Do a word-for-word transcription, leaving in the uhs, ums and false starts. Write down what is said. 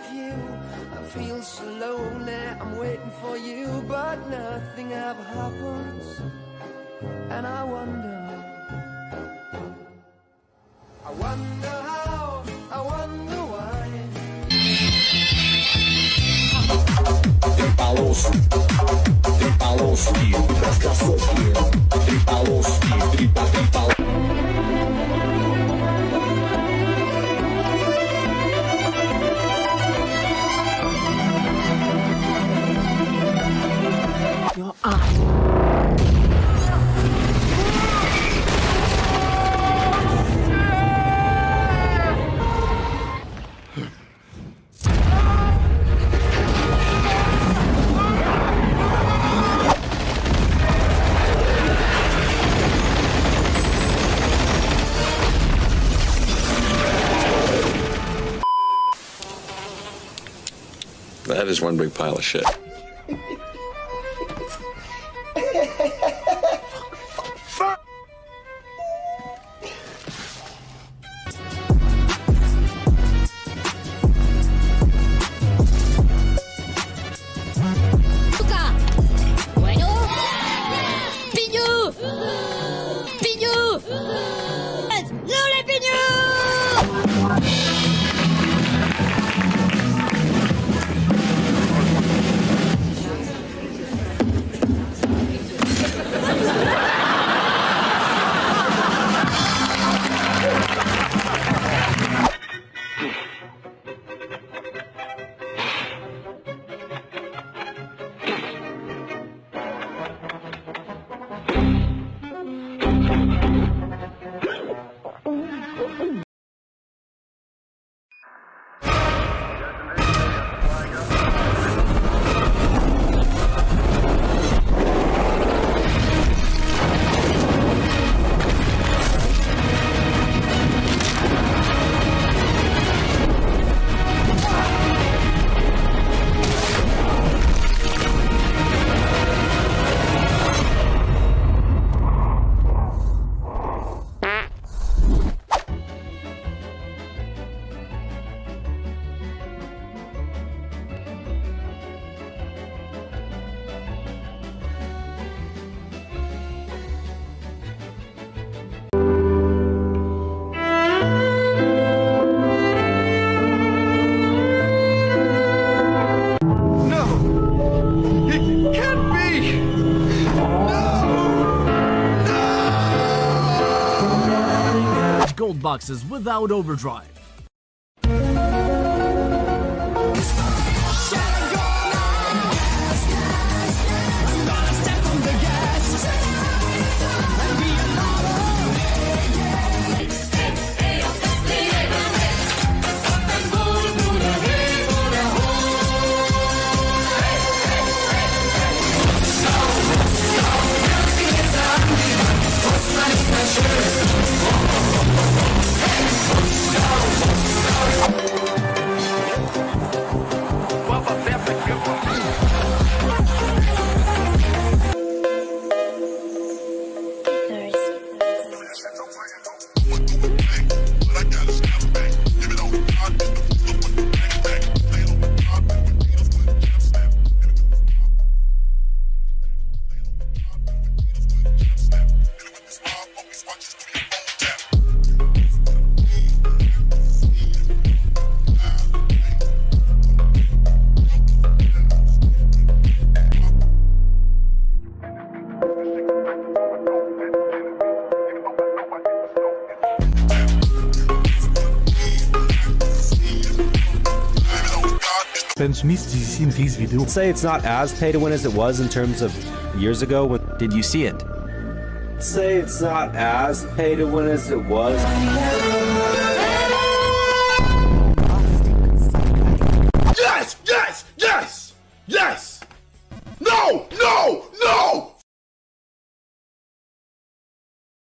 of you. I feel so lonely, I'm waiting for you, but nothing ever happens, and I wonder, I wonder how, I wonder why. Tempados, tempados y otras casas, tempados y tripa, tempados. That is one big pile of shit. Gold boxes without overdrive. I'd say it's not as pay-to-win as it was in terms of years ago. When did you see it? I'd say it's not as pay-to-win as it was. Yes! Yes! Yes! Yes!